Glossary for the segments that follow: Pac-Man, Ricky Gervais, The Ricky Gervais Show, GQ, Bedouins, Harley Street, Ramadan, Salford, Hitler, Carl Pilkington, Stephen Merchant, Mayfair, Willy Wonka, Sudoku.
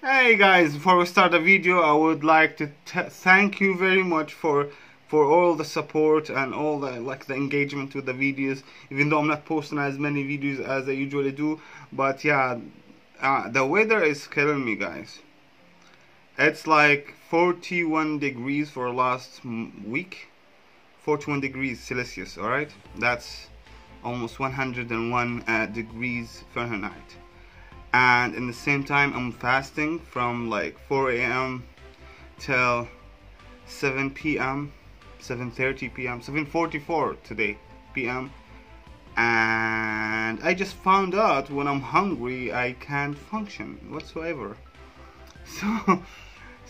Hey guys, before we start the video, I would like to thank you very much for all the support and all the the engagement with the videos, even though I'm not posting as many videos as I usually do. But yeah, the weather is killing me, guys. It's like 41 degrees for last week, 41 degrees Celsius. All right, that's almost 101 degrees Fahrenheit. And in the same time, I'm fasting from like 4 a.m. till 7 p.m. 7:30 p.m. 7:44 today p.m. And I just found out when I'm hungry I can't function whatsoever. So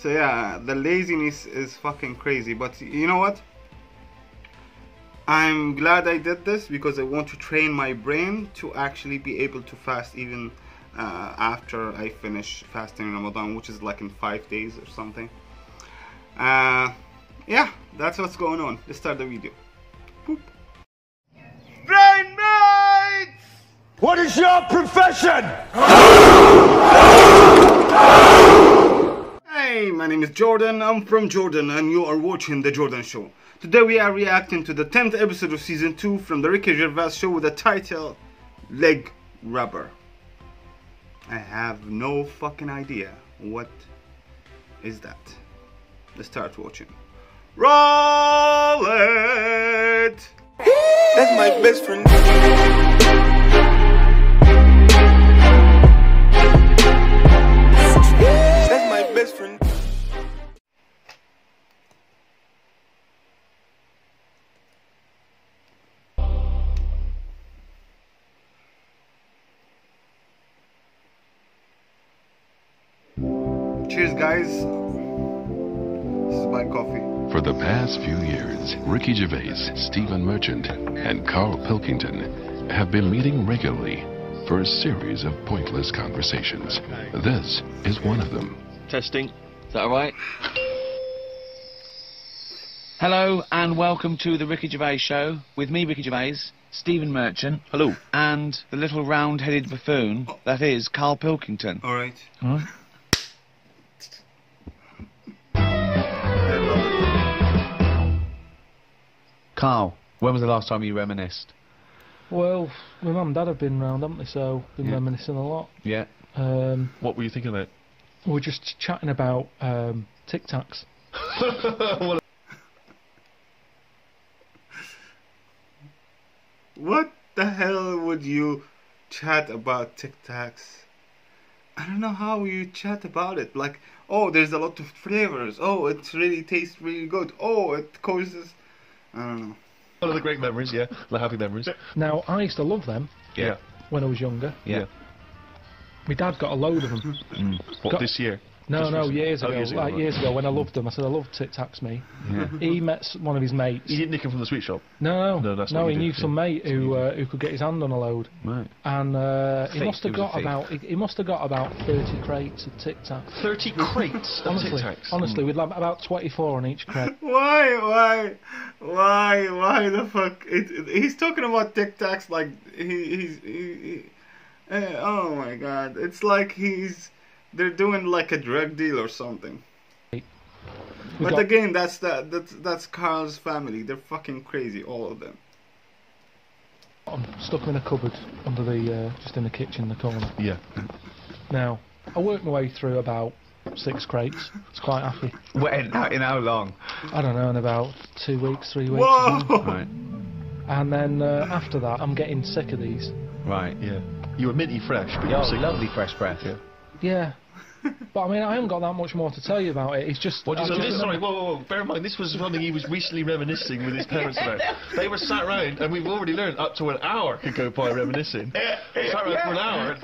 yeah, the laziness is fucking crazy. But you know what? I'm glad I did this because I want to train my brain to actually be able to fast even after I finish fasting Ramadan, which is like in 5 days or something. Yeah, that's what's going on. Let's start the video. Boop. Brain mates! What is your profession? Hey, my name is Jordan. I'm from Jordan and you are watching The Jordan Show. Today we are reacting to the 10th episode of season 2 from The Ricky Gervais Show with the title Leg Rubber. I have no fucking idea what is that. Let's start watching. Roll it! That's my best friend. That's my best friend. Cheers, guys. Buy coffee. For the past few years, Ricky Gervais, Stephen Merchant, and Carl Pilkington have been meeting regularly for a series of pointless conversations. This is one of them. Testing. Is that all right? Hello and welcome to The Ricky Gervais Show with me, Ricky Gervais, Stephen Merchant. Hello. And the little round-headed buffoon that is Carl Pilkington. All right. All right. Carl, when was the last time you reminisced? Well, my mum and dad have been round, haven't they? So, been reminiscing a lot. Yeah. What were you thinking about? We were just chatting about Tic Tacs. What the hell would you chat about Tic Tacs? I don't know how you chat about it. Like, oh, there's a lot of flavours. Oh, it really tastes really good. Oh, it causes... I don't know. One of the great memories, yeah. The happy memories. Now, I used to love them. Yeah. When I was younger. Yeah. My dad got a load of them. What, this year? No, just no, years ago. Years ago. Like, years ago, when I loved them, I said, I love Tic Tacs, me. Yeah. He met one of his mates. He didn't nick them from the sweet shop? No. No, that's no, he knew some mate who could get his hand on a load. Right. And he must have got about 30 crates of Tic Tacs. 30 crates of Tic Tacs? Honestly, we'd have about 24 on each crate. Why the fuck? He's talking about Tic Tacs like he's oh my god. It's like he's... They're doing like a drug deal or something. But again, that's Carl's family. They're fucking crazy, all of them. I'm stuck in a cupboard under the just in the kitchen in the corner. Yeah. Now I worked my way through about 6 crates. It's quite happy. In how long? I don't know. In about 2 weeks, 3 weeks. Whoa! Right. And then after that, I'm getting sick of these. Right. Yeah. You were minty fresh, but you're sick. Lovely fresh breath. Yeah. Yeah, but I mean, I haven't got that much more to tell you about it. It's just. What you this, sorry, whoa. Bear in mind, this was something he was recently reminiscing with his parents about. They were sat round, and we've already learned up to an hour could go by reminiscing. Sat round for an hour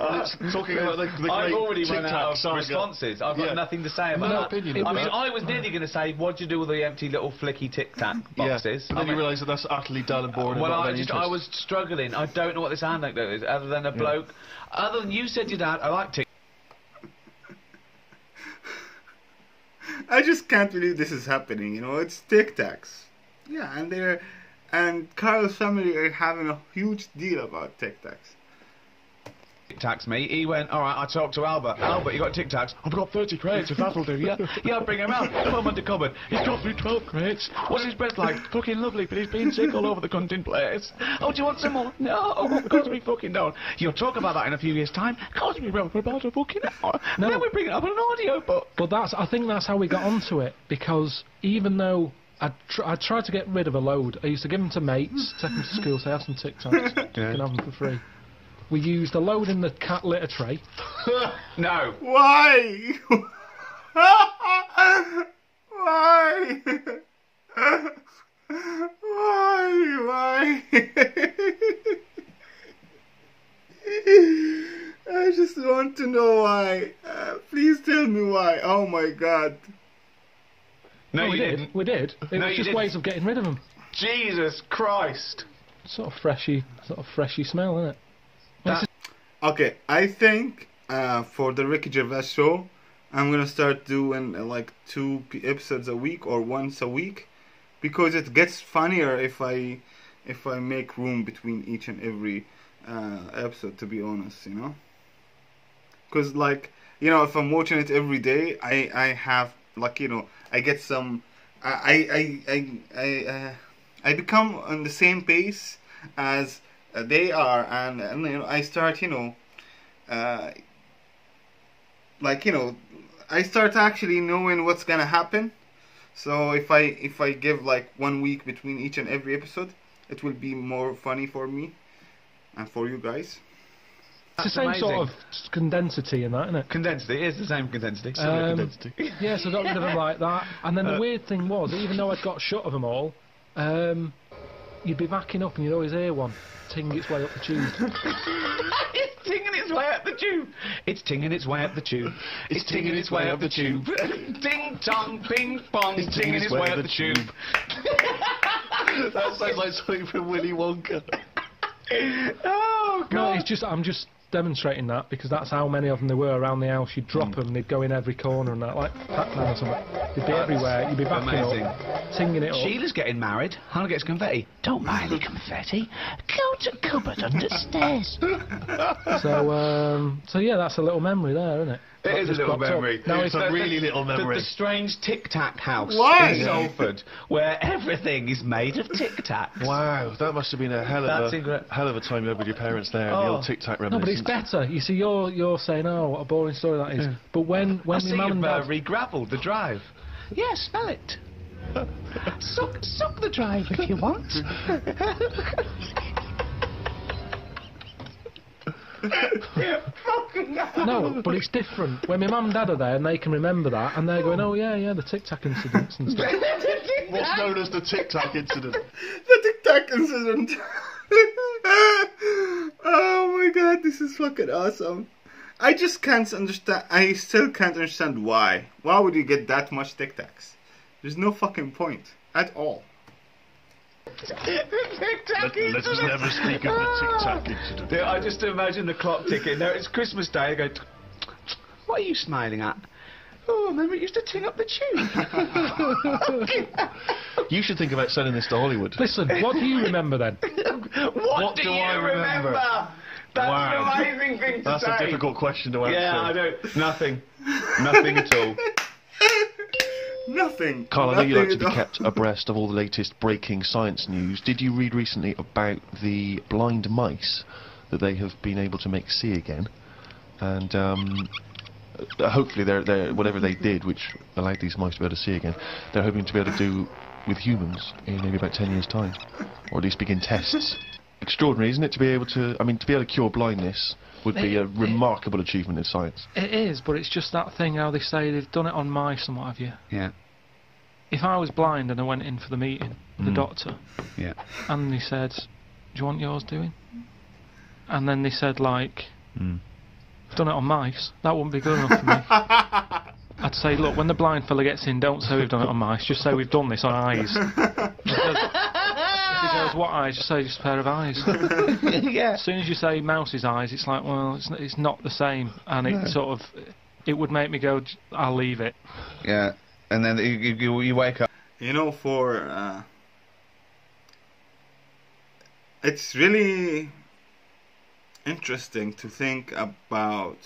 talking about the I've already run out of responses. I've got nothing to say about that. Opinion, I mean, I was nearly going to say, what do you do with the empty little flicky Tic Tac boxes? But then you realise that that's utterly dull and boring. Well, I was struggling. I don't know what this anecdote is, other than a bloke. Other than you said to your dad, I like Tic. I just can't believe this is happening, you know, it's Tic Tacs. Yeah, and Carl's family are having a huge deal about Tic Tacs. Tic Tacs, mate. He went, all right, I talked to Albert. Albert, you got Tic Tacs? I've got 30 crates, if that'll do, yeah? Yeah, I'll bring him out. Come on, under cupboard. He's got me 12 crates. What's his breath like? Fucking lovely, but he's been sick all over the cunting place. Oh, do you want some more? No, oh, of course we fucking don't. You'll talk about that in a few years' time. Cost me round for about a fucking hour. No. Then we bring it up on an audio book. But that's, I think that's how we got onto it, because even though I tried to get rid of a load. I used to give them to mates, take them to school, say, have some Tic Tacs, yeah. You can have them for free. We used a load in the cat litter tray. No. Why? Why? Why? Why? I just want to know why. Please tell me why. Oh my God. No, we didn't. We did. It was just ways of getting rid of them. Jesus Christ! Sort of freshy smell, isn't it? Okay, I think for the Ricky Gervais show, I'm gonna start doing like 2 episodes a week or once a week, because it gets funnier if I make room between each and every episode. To be honest, you know, because like you know, if I'm watching it every day, I have. Like, you know, I get some, I become on the same pace as they are, and you know, I start, you know, like, you know, I start actually knowing what's gonna happen. So if I give like 1 week between each and every episode, it will be more funny for me and for you guys. It's the same amazing. Sort of condensity in that, isn't it? Condensity, it is the same condensity. Yeah, so I got rid of them like that. And then the weird thing was, even though I'd got shut of them all, you'd be backing up and you'd always hear one ting its way up the tube. It's tinging its way up the tube. It's tinging its way up the tube. It's tinging its way up the tube. Ding dong, ping pong, it's tinging its way up the tube. That sounds like something from Willy Wonka. Oh, God. No, it's just, I'm just demonstrating that because that's how many of them there were around the house. You'd drop them, they'd go in every corner and that, like Pac-Man or something. They'd be everywhere, you'd be backing up, tinging it up. Sheila's getting married, Hannah gets confetti. Don't mind the confetti, go to cupboard under stairs. So yeah, that's a little memory there, isn't it? It is a little memory. No, it's a really little memory. The strange Tic Tac house in Salford, where everything is made of Tic Tacs. Wow, that must have been a hell of a time you had with your parents there, and the old Tic Tac reminiscence. No, but it's better. You see, you're saying, oh, what a boring story that is. Yeah. But when your mum and dad regravelled the drive, yeah, smell it. suck the drive if you want. No, but it's different. When my mum and dad are there and they can remember that and they're going, oh yeah, the Tic Tac incidents and stuff. What's known as the Tic Tac incident. The Tic Tac incident. Oh my God, this is fucking awesome. I just can't understand. I still can't understand why. Why would you get that much Tic Tacs? There's no fucking point at all. Let us never speak of the Tic Tac incident. Yeah, I just imagine the clock ticking. Now it's Christmas Day. I go, what are you smiling at? Oh, remember it used to ting up the tube. You should think about selling this to Hollywood. Listen, what do you remember then? What do I remember? That's an amazing thing to say. That's a difficult question to answer. Yeah, I don't. Nothing. Nothing at all. Nothing. Carl, I know you like to be kept abreast of all the latest breaking science news. Did you read recently about the blind mice that they have been able to make see again? And hopefully, whatever they did, which allowed these mice to be able to see again, they're hoping to be able to do with humans in maybe about 10 years' time, or at least begin tests. Extraordinary, isn't it? To be able to, I mean, to be able to cure blindness would be a remarkable achievement in science. It is, but it's just that thing how they say they've done it on mice and what have you. Yeah. If I was blind and I went in for the meeting, the doctor, yeah, and he said, do you want yours doing? And then they said, like, I've done it on mice, that wouldn't be good enough for me. I'd say, look, when the blind fella gets in, don't say we've done it on mice, just say we've done this on eyes. What eyes? Just say just a pair of eyes. Yeah. As soon as you say mouse's eyes, it's like, well, it's not the same, and it sort of, it would make me go, I'll leave it. Yeah, and then you wake up. You know, it's really interesting to think about,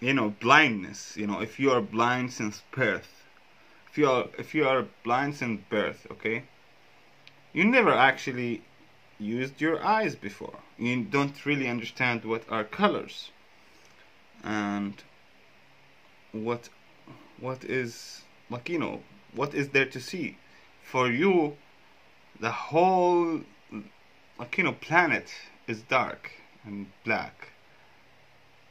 you know, blindness. You know, if you are blind since birth, if you are blind since birth, okay, you never actually used your eyes before. You don't really understand what are colors and what is, like, you know, what is there to see. For you, the whole, like, you know, planet is dark and black.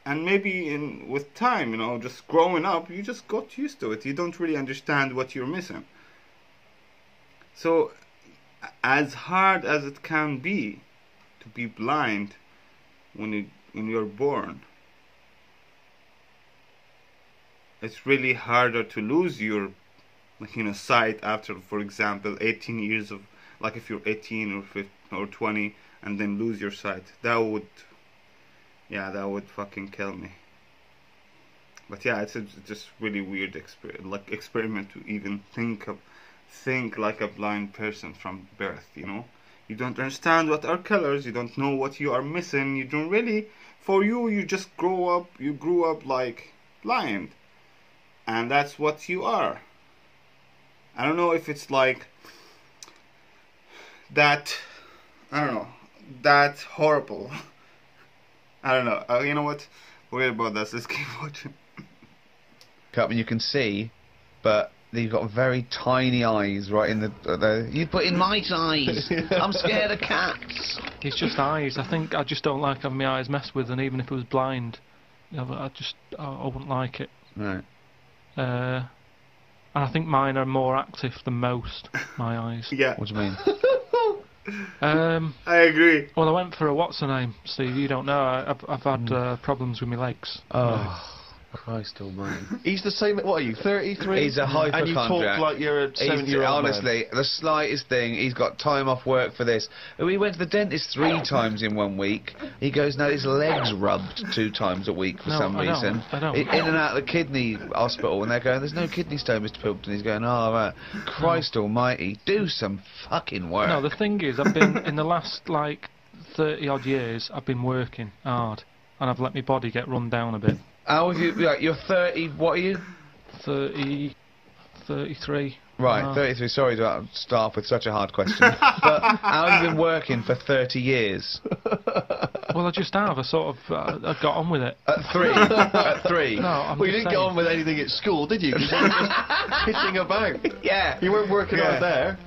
And maybe with time, you know, just growing up, you just got used to it. You don't really understand what you're missing. So, as hard as it can be to be blind when you're born, it's really harder to lose your, like, you know, sight after, for example, 18 years of, like, if you're 18 or 15 or 20 and then lose your sight. That would, yeah, that would fucking kill me. But yeah, it's just really weird experiment to even think like a blind person from birth, you know? You don't understand what are colors, you don't know what you are missing, you don't really, for you, you just grew up like blind. And that's what you are. I don't know if it's like that, I don't know, that's horrible. I don't know. You know what? Forget about this. Let's keep watching. And you can see, but you've got very tiny eyes right in the... You put in my eyes! I'm scared of cats! It's just eyes. I think I just don't like having my eyes messed with, and even if it was blind, you know, I wouldn't like it. Right. And I think mine are more active than most, my eyes. Yeah. What do you mean? I agree. Well, I went for a what's her name, Steve. You don't know. I've had problems with my legs. Oh, Christ almighty! He's the same. What are you? 33. He's a hypochondriac. And you talk like you're a 70-year-old. Honestly, man. The slightest thing. He's got time off work for this. We went to the dentist 3 times in 1 week. He goes, no, his leg's rubbed 2 times a week for some reason. I don't. In and out of the kidney hospital, and they're going, there's no kidney stone, Mr. Pilkington. He's going, oh, right. Christ almighty, do some fucking work. No, the thing is, I've been in the last like 30-odd years. I've been working hard, and I've let my body get run down a bit. How have you, like, you're 30, what are you? 33. Right, 33, sorry to start with such a hard question. But how have you been working for 30 years? Well, I just have, I sort of, I got on with it. At three? No, I'm well, you didn't get on with anything at school, did you? Because you were just pissing about. Yeah. You weren't working out there.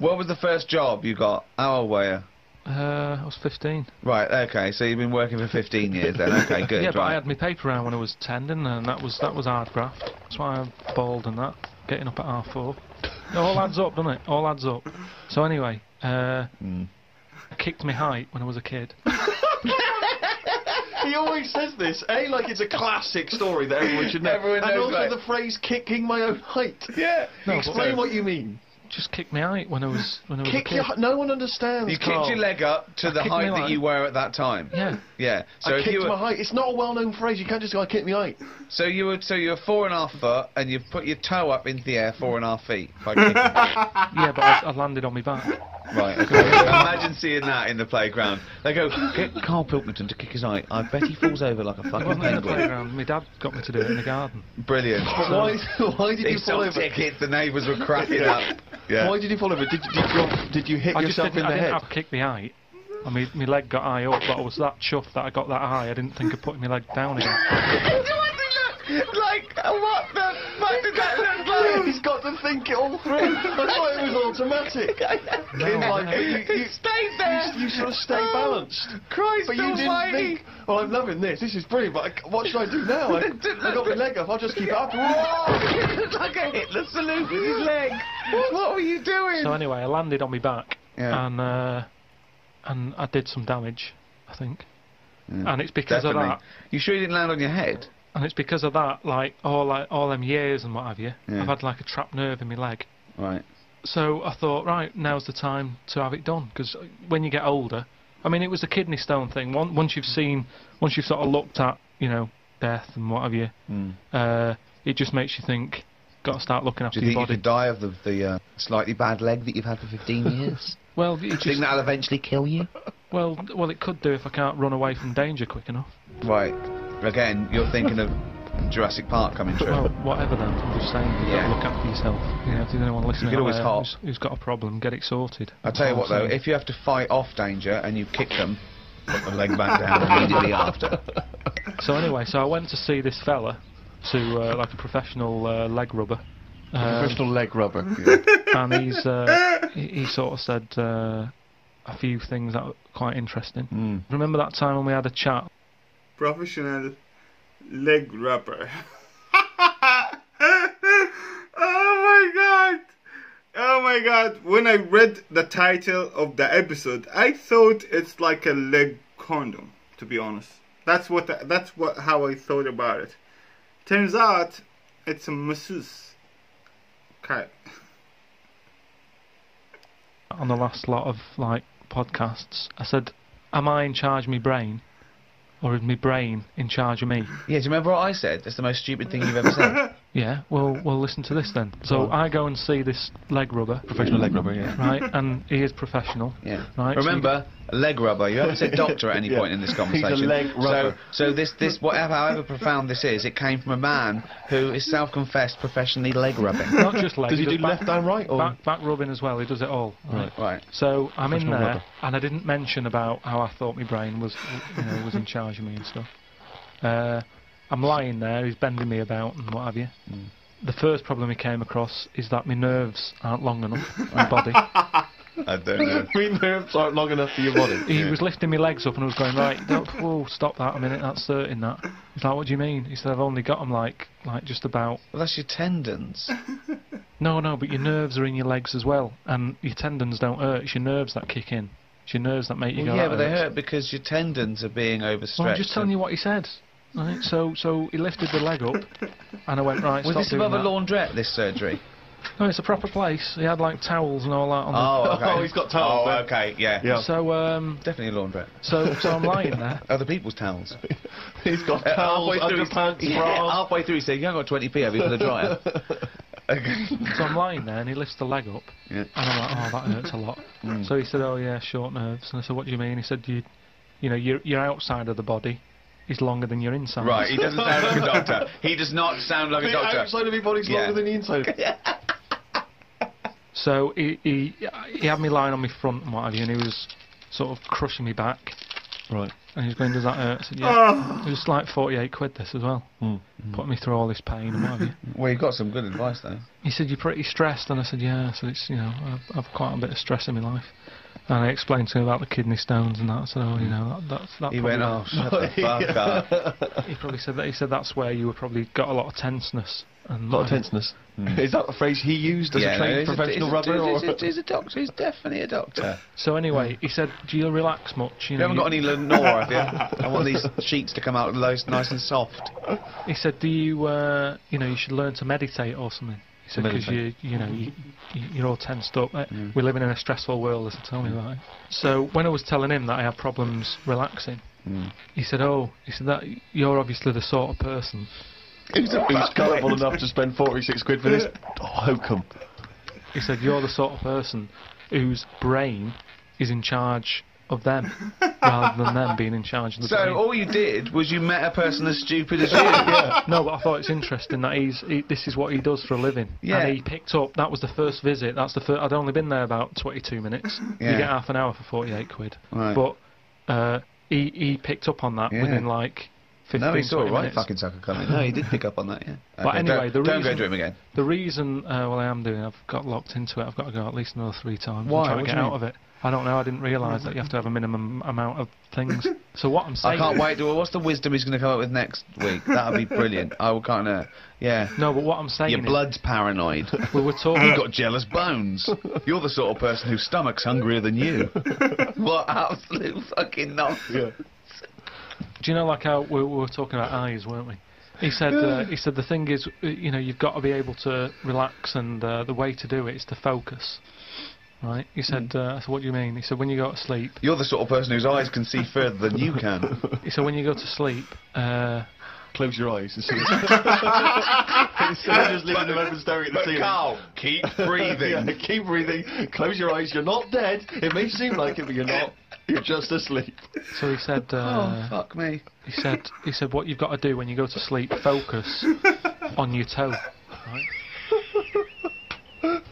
What was the first job you got? How old were you? I was 15. Right, okay, so you've been working for 15 years then, okay, good. Yeah, but right. I had my paper round when I was 10, didn't I? And that was hard graft. That's why I'm bald and that, getting up at 4:30. It all adds up, doesn't it? All adds up. So anyway, I kicked my height when I was a kid. He always says this, like it's a classic story that everyone should know. And also the phrase, kicking my own height. Yeah. No, explain what you mean. Just kicked my height when I was a kid. No one understands. You kicked your leg up to the height that you were at that time. Yeah. Yeah. So I kicked my height. It's not a well-known phrase. You can't just go, I kicked my height. So you were 4.5 foot, and you've put your toe up into the air 4.5 feet. By kicking. Yeah, but I landed on my back. Right. Okay. Imagine seeing that in the playground. They go, get Carl Pilkington to kick his height. I bet he falls over like a fucking penguin. In the playground. My dad got me to do it in the garden. Brilliant. But so why did you fall over? Tickets, the neighbours were cracking up. Yeah. Why did you fall over? Did you hit yourself in the head? I didn't kick the height. I mean, my leg got high up, but I was that chuffed that I got that high, I didn't think of putting my leg down again. What did that look like? What the fuck did that look like? He's got to think it all through. I thought it was automatic. You stayed there. You sort of stay balanced. Christ but you didn't think, well, I'm loving this. This is brilliant, but what should I do now? I got my leg up. I'll just keep it up. It's like a Hitler salute with his leg. What were you doing? So anyway, I landed on my back, yeah. and I did some damage, I think. Yeah, and it's because of that. You sure you didn't land on your head? And it's because of that, like all them years and what have you. Yeah. I've had like a trapped nerve in my leg. Right. So I thought, right, now's the time to have it done, because when you get older, I mean, it was the kidney stone thing. Once you've sort of looked at, you know, death and what have you, it just makes you think. Got to start looking after your body. Do you think you could die of the slightly bad leg that you've had for 15 years? Well, you think that'll eventually kill you? Well, it could do if I can't run away from danger quick enough. Right. Again, you're thinking of Jurassic Park coming true. Well, whatever then. I'm just saying, you've got to look after yourself. You know, if there's anyone listening who's got a problem, get it sorted. I'll tell you what though, if you have to fight off danger and you kick them, put the leg back down immediately after. So anyway, so I went to see this fella, to like a professional leg rubber. Professional leg rubber. Yeah. And he's he sort of said a few things that were quite interesting. Mm. Remember that time when we had a chat? Professional leg rubber. Oh my god! Oh my god! When I read the title of the episode, I thought it's like a leg condom. To be honest, that's how I thought about it. Turns out, it's a masseuse. Okay. On the last lot of like podcasts, I said, "Am I in charge of my brain, or is my brain in charge of me?" Yeah, do you remember what I said? That's the most stupid thing you've ever said. Yeah, well, listen to this then. So I go and see this leg rubber, professional leg rubber, yeah, right, and he is professional. Yeah, right. Remember, so leg rubber. You haven't said doctor at any point in this conversation. He's a leg rubber. So this, whatever, however profound this is, it came from a man who is self-confessed professionally leg rubbing. Not just leg. Does he do left and right, or back rubbing as well? He does it all. Right. So I'm in there, and I didn't mention about how I thought my brain was, you know, was in charge of me and stuff. I'm lying there, he's bending me about and what have you. Mm. The first problem he came across is that my nerves aren't long enough for my body. I don't know. My nerves aren't long enough for your body. He was lifting my legs up and I was going, right, whoa, stop that a minute, that's hurting that. He's like, what do you mean? He said, I've only got them like just about... Well, that's your tendons. No, but your nerves are in your legs as well. And your tendons don't hurt, it's your nerves that kick in. It's your nerves that make you go... Yeah, but they hurt because your tendons are being overstretched. Well, I'm just telling you what he said. Right, so he lifted the leg up, and I went, right, stop doing that. Was this above a laundrette, this surgery? No, it's a proper place. He had, like, towels and all that on the... Oh, okay. He's got towels. Oh, okay, yeah. So, definitely a laundrette. So I'm lying there. Other people's towels. He's got towels, underpants, bras. Yeah, halfway through, he said, you haven't got 20p over for the dryer. So I'm lying there, and he lifts the leg up, and I'm like, oh, that hurts a lot. Mm. So he said, oh, yeah, short nerves. And I said, what do you mean? He said, you know, you're outside of the body. Is longer than your inside. Right, he doesn't sound like a doctor. He does not sound like a doctor. The outside of your body's longer than the inside. So he had me lying on my front and what have you, and he was sort of crushing me back. Right. And he was going, does that hurt? I said, yeah. It was like 48 quid this as well. Mm. Putting me through all this pain and what have you. Well, you got some good advice though. He said, you're pretty stressed, and I said, yeah, so it's, you know, I've quite a bit of stress in my life. And I explained to him about the kidney stones and that, so you know, that's... He went, oh, shut the fuck up. He probably said that, he said that's where you were probably got a lot of tenseness. And a lot of tenseness? Mm. Is that the phrase he used as a trained professional rubber? He's a doctor, he's definitely a doctor. So anyway, he said, do you relax much? You haven't got any Lenore, have you? I want these sheets to come out nice and soft. He said, do you, you know, you should learn to meditate or something. Because you're all tensed up. We're living in a stressful world, tell me about it. So when I was telling him that I had problems relaxing, he said, "Oh, that you're obviously the sort of person who's gullible enough to spend 46 quid for this." Oh, how come? He said, "You're the sort of person whose brain is in charge of them, rather than them being in charge of the brain." So all you did was you met a person as stupid as you. No, but I thought it's interesting that this is what he does for a living. Yeah. And he picked up. That was the first visit. That's the first. I'd only been there about 22 minutes. Yeah. You get half an hour for 48 quid. Right. But he picked up on that within like 15 minutes. No, he saw a right fucking sucker coming. No, he did pick up on that. Yeah. Okay, but anyway, don't go to him again. The reason, well, I am doing. I've got locked into it. I've got to go at least another 3 times. Why? I'm trying to get out of it. I don't know, I didn't realise that you have to have a minimum amount of things. So what I'm saying... I can't wait. What's the wisdom he's going to come up with next week? That'll be brilliant. I will kind of... Yeah. No, but what I'm saying... Your blood's paranoid. Well, we're talking... You've got jealous bones. You're the sort of person whose stomach's hungrier than you. What absolute fucking nonsense. Yeah. Do you know, like, how we were talking about eyes, weren't we? He said, the thing is, you know, you've got to be able to relax, and the way to do it is to focus. Right, he said, I said, what do you mean? He said, when you go to sleep... You're the sort of person whose eyes can see further than you can. He said, when you go to sleep, close your eyes and see it. Instead of just living in open staring at the ceiling. Carl, keep breathing. Yeah, keep breathing. Close your eyes. You're not dead. It may seem like it, but you're not. You're just asleep. So he said... oh, fuck me. He said, what you've got to do when you go to sleep, focus on your toe. Right?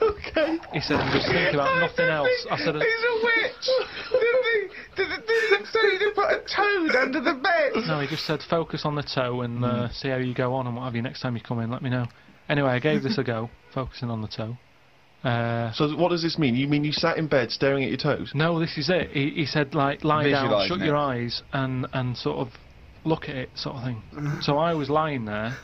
Okay. He said, I'm just thinking about nothing else. I said, he's a witch. Did he say he put a toad under the bed? No, he just said, focus on the toe and see how you go on and what have you. Next time you come in, let me know. Anyway, I gave this a go, focusing on the toe. So what does this mean? You mean you sat in bed staring at your toes? No, this is it. He said, like, lie down, shut your eyes and sort of look at it sort of thing. So I was lying there.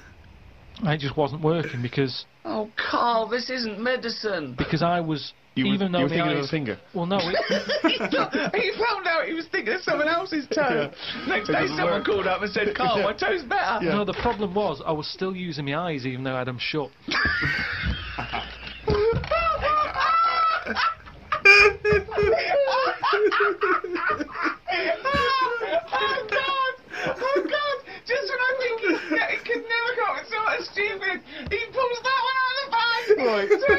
It just wasn't working because... Oh, Carl, this isn't medicine. Because I was... You were thinking of a finger. Well, no. He found out he was thinking of someone else's toe. Yeah. Next day, someone called up and said, Carl, my toe's better. Yeah. No, the problem was I was still using my eyes even though I had them shut.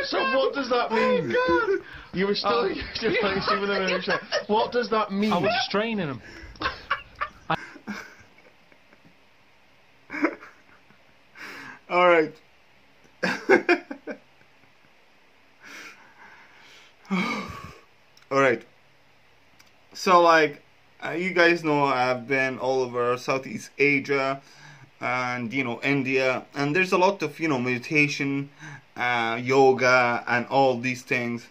So what does that mean? Oh, God. You were still with them in your chair. What does that mean? I was straining them. All right. All right. So, like, you guys know I've been all over Southeast Asia and, you know, India. And there's a lot of, you know, meditation... yoga and all these things,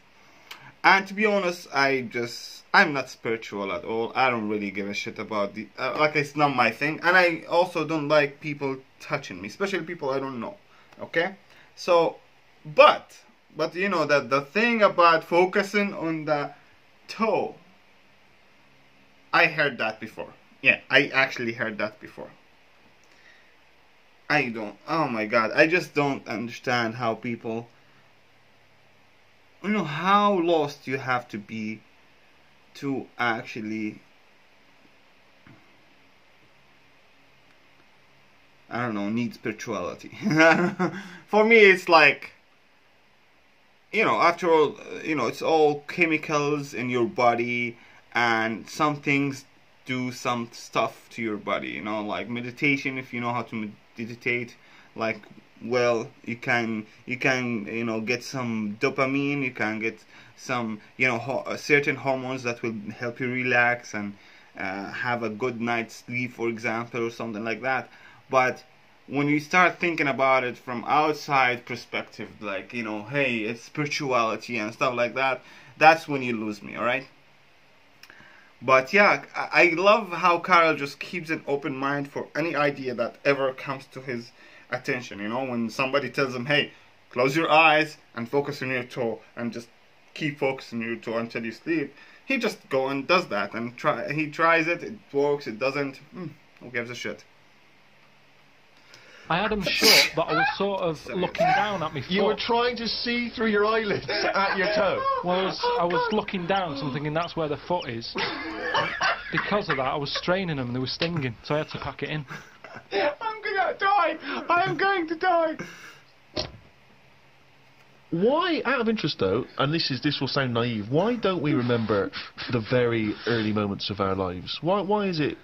and to be honest, I'm not spiritual at all. I don't really give a shit about the like, it's not my thing, and I also don't like people touching me, especially people I don't know. Okay, so but you know that the thing about focusing on the toe, I heard that before. Yeah, I actually heard that before. I don't, oh my God, I just don't understand how people, you know, how lost you have to be to actually, I don't know, need spirituality. For me, it's like, you know, after all, you know, it's all chemicals in your body, and some things do some stuff to your body, you know, like meditation, if you know how to meditate, like, well, you can you know, get some dopamine, you can get some, you know, certain hormones that will help you relax and have a good night's sleep, for example, or something like that. But when you start thinking about it from outside perspective, like, you know, hey, it's spirituality and stuff like that, that's when you lose me. All right. But yeah, I love how Carl just keeps an open mind for any idea that ever comes to his attention. You know, when somebody tells him, hey, close your eyes and focus on your toe and just keep focusing on your toe until you sleep, he just go and does that and he tries it, it works, it doesn't, who gives a shit? I had them short, but I was sort of looking down at my foot. You were trying to see through your eyelids at your toe. Well, I was looking down, so I'm thinking that's where the foot is. Because of that, I was straining them and they were stinging, so I had to pack it in. I'm going to die! I am going to die! Why, out of interest though, and this will sound naive, why don't we remember the very early moments of our lives? Why is it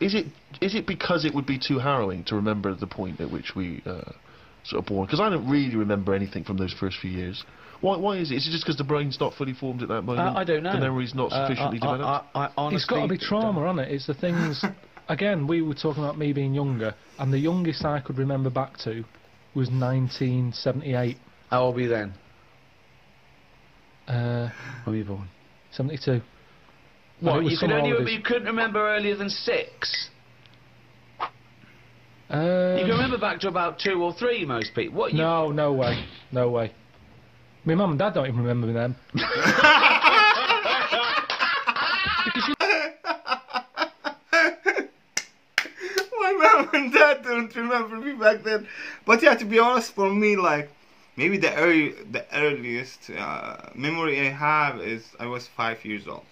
because it would be too harrowing to remember the point at which we sort of born? Because I don't really remember anything from those first few years. Why is it? Is it just because the brain's not fully formed at that moment? I don't know. The memory's not sufficiently developed? I it's got to be trauma, hasn't it? It's the things... Again, we were talking about me being younger, and the youngest I could remember back to was 1978. How old were you then? When were you born? 72. What, you could only you couldn't remember earlier than 6? You can remember back to about 2 or 3, most people. What? No, no way. No way. My mum and dad don't even remember me then. My mum and dad don't remember me back then. But yeah, to be honest, for me, like, maybe the earliest memory I have is I was 5 years old.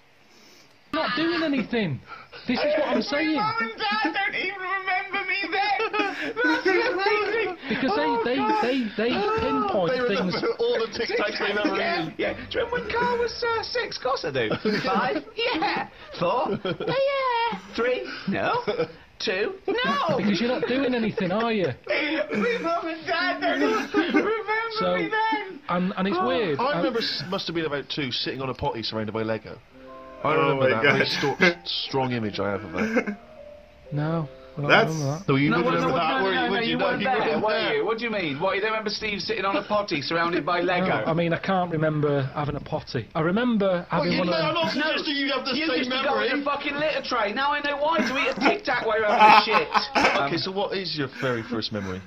I'm not doing anything. This is what I'm saying. My mum and dad don't even remember me then. That's because they pinpoint things. All the Tic Tacs they never read. Yeah. Do you remember when Carl was 6? Of course I do. 5? Yeah. 4? Yeah. 3? No. 2? No. Because you're not doing anything, are you? Please, Mum and Dad, don't remember me then. And it's weird. I remember must have been about 2, sitting on a potty surrounded by Lego. I remember that. Very strong image I have of that. No. That's... No, you wouldn't remember that, were you? What do you mean? What, you don't remember Steve sitting on a potty surrounded by Lego? No, I mean, I can't remember having a potty. I remember having one of... I'm not suggesting you have the same memory. You just got in a fucking litter tray. Now I know why to eat a Tic Tac while you're having a shit. Okay, so what is your very first memory?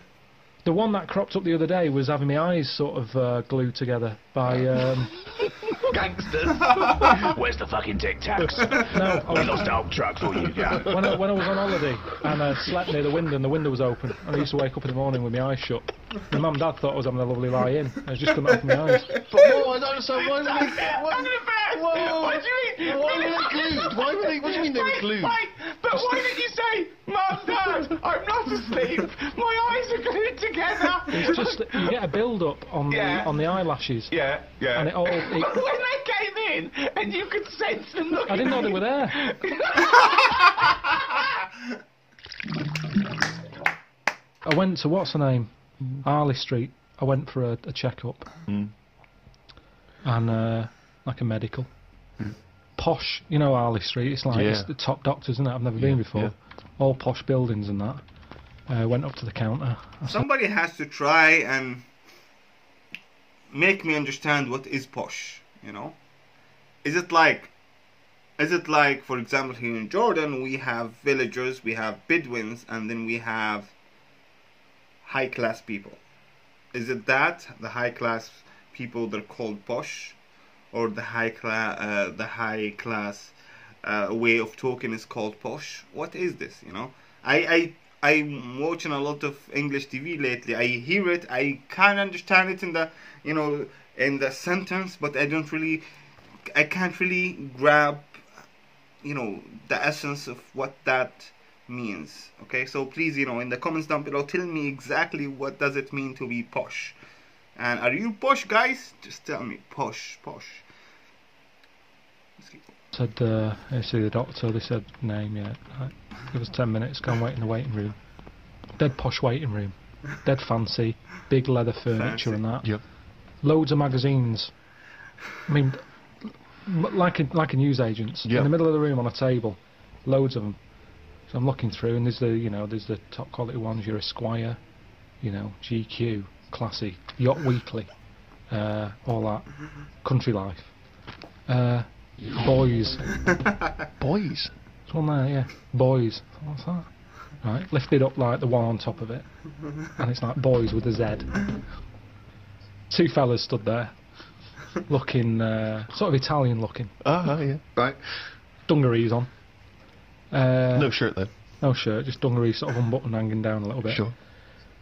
The one that cropped up the other day was having my eyes sort of glued together by... Gangsters. Where's the fucking Tic Tacs? No, we lost our truck for you. Yeah. When I was on holiday and I slept near the window and the window was open, and I used to wake up in the morning with my eyes shut. My mum and dad thought I was having a lovely lie in. I was just coming open my eyes. But what? I don't understand. Why were they glued? Why were they? What do you mean they were glued? But why did you say, Mum, Dad, I'm not asleep. My eyes are glued together. It's just you get a build-up on the eyelashes. Yeah, yeah. And it when they came in, and you could sense them looking. I didn't know they were there. I went to what's her name, Harley Street. I went for a checkup, and like a medical. Posh, you know Harley Street. It's like it's the top doctors, isn't it? I've never been before. Yeah. All posh buildings and that. I went up to the counter. Somebody has to try and make me understand what is posh. You know, is it like, for example, here in Jordan we have villagers, we have Bedouins, and then we have high class people. Is it that the high class people they're called posh, or the high class way of talking is called posh? What is this? You know, I'm watching a lot of English TV lately. I hear it, I can't understand it in the, you know, in the sentence, but I can't really grab, you know, the essence of what that means. Okay, so please, you know, in the comments down below, tell me exactly what does it mean to be posh, and are you posh, guys? Just tell me, posh. Let's keep going. Said I see the doctor. They said name. Yeah, it was 10 minutes. Go and wait in the waiting room. Dead posh waiting room. Dead fancy. Big leather furniture and that. Yep. Loads of magazines. I mean, like a newsagent's. Yep. In the middle of the room on a table, loads of them. So I'm looking through, and there's the top quality ones. Your Esquire, you know, GQ, Classy, Yacht Weekly, all that, Country Life, Boys. Boys. It's one there, yeah. Boys. What's that? Right, lifted up like the one on top of it, and it's like Boys with a Z. Two fellas stood there, looking sort of Italian looking. Yeah. Right. Dungarees on. No shirt then. No shirt, just dungarees sort of unbuttoned, hanging down a little bit. Sure.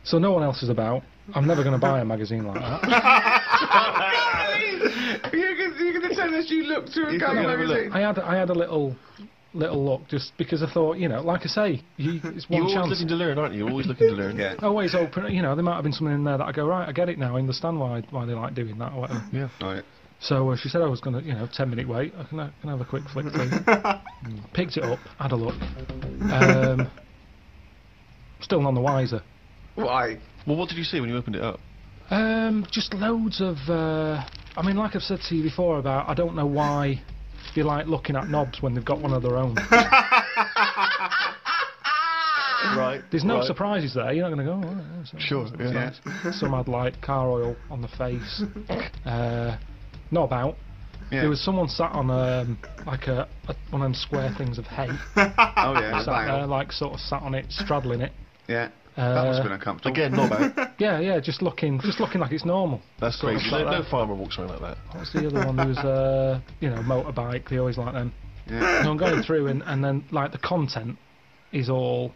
So no one else is about. I'm never going to buy a magazine like that. You're going to tell us you looked through a kind of magazine. I had a little look, just because I thought, you know, like I say, it's one chance. You're always looking to learn, aren't you? Always looking to learn. Yeah. Always open. You know, there might have been something in there that I go, right, I get it now. I understand why they like doing that or whatever. Yeah. Right. So she said I was gonna, you know, 10-minute wait. I can have a quick flick through. Picked it up, had a look. Still none the wiser. Why? Well, what did you see when you opened it up? Just loads of. I mean, like I've said to you before about, I don't know why they like looking at knobs when they've got one of their own. Right. There's no surprises there. You're not going to go. Oh, yeah, sure. Yeah. Yeah. Some had like car oil on the face. Knob out. Yeah. There was someone sat on like a one of them square things of hay. Oh yeah. Sat there, like sort of sat on it, straddling it. Yeah. That must have been uncomfortable. Again, not bad. Yeah, just looking like it's normal. That's crazy. No farmer walks around like that. What's the other one? There was, you know, motorbike. They always like them. Yeah. And I'm going through, and then like the content is all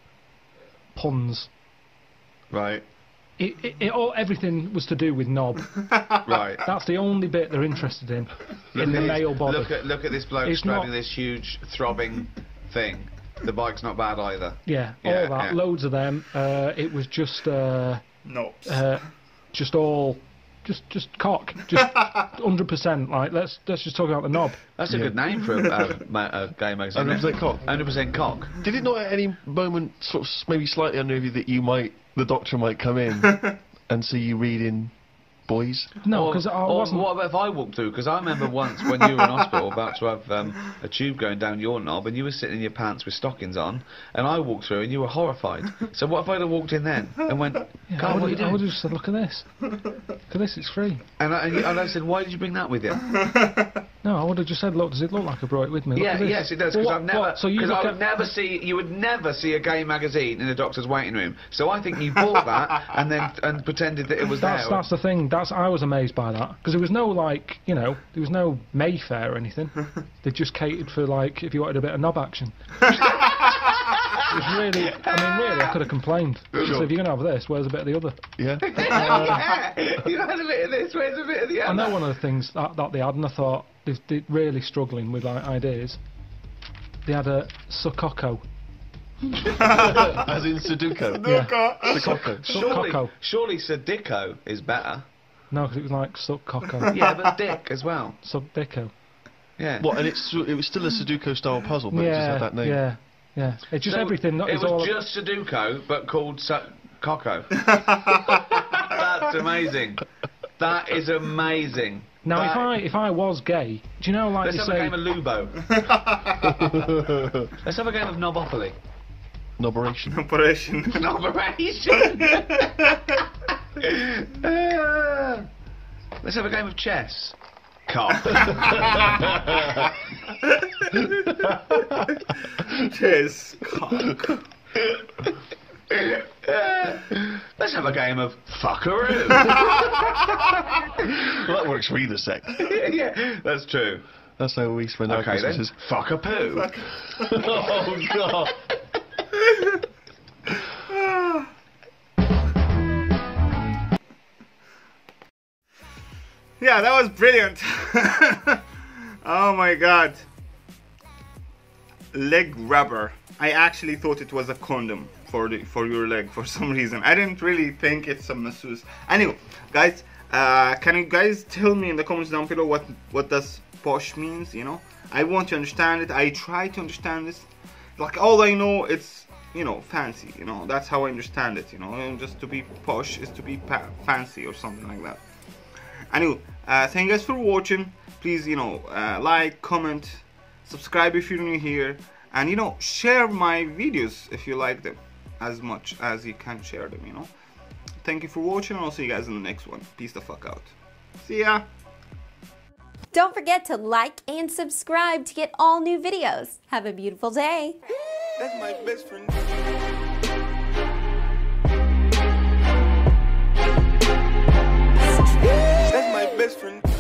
puns. Right. It all everything was to do with knob. Right. That's the only bit they're interested in. In the male body. Look at this bloke straddling this huge throbbing thing. The bike's not bad either. Yeah, all that. Yeah. Loads of them. It was just Nope. Just cock. Just 100%. Like, let's just talk about the knob. That's a good name for a gay magazine. 100% cock. 100% cock. Did it not at any moment sort of maybe slightly unnerve you that you might, the doctor might come in and see you reading boys? No, because I wasn't. What about if I walked through? Because I remember once when you were in hospital about to have a tube going down your knob, and you were sitting in your pants with stockings on, and I walked through and you were horrified. So what if I'd have walked in then and went, yeah, Carl, what are you doing? I would have said, look at this. Look at this, it's free. And I said, why did you bring that with you? No, I would have just said, look, does it look like I brought it with me? Look at this. Yes, it does, because you would never see a gay magazine in a doctor's waiting room. So I think you bought that and pretended that it was there. That's the thing. I was amazed by that, because there was no, like, you know, there was no Mayfair or anything. They just catered for, like, if you wanted a bit of knob action. It was really, I mean, really, I could have complained. So if you're going to have this, where's a bit of the other? Yeah. Yeah. You had a bit of this, where's a bit of the other? I know one of the things that they had, and I thought they're really struggling with, like, ideas. They had a Sokoko. As in Sudoku. Sokoko. Surely Sodiko is better. No, because it was like suck cocko. Yeah, but dick as well. Suck dicko. Yeah. What? And it was still a Sudoku style puzzle, but it just had that name. Yeah, yeah. It's just so everything. It was all just Sudoku, but called suck cocko. That's amazing. That is amazing. Now, if I was gay, do you know, like, let's have a game of Lubo. Let's have a game of Knobopoly. Knoboration. Let's have a game of chess. Cock. Chess. Cock. Let's have a game of fuckaroo. Well, that works for either sex. Yeah, that's true. That's how we spend our Christmases. Fuckapoo. Oh, God. Yeah, that was brilliant. Oh my God. Leg rubber. I actually thought it was a condom for your leg for some reason. I didn't really think it's a masseuse. Anyway, guys, can you guys tell me in the comments down below what does posh means, you know? I want to understand it. I try to understand this. Like, all I know it's, you know, fancy, you know. That's how I understand it, you know. And just to be posh is to be fancy or something like that. Anyway, thank you guys for watching. Please, you know, like, comment, subscribe if you're new here, and, you know, share my videos if you like them as much as you can share them, you know. Thank you for watching, and I'll see you guys in the next one. Peace the fuck out. See ya. Don't forget to like and subscribe to get all new videos. Have a beautiful day. That's my best friend. Best friend.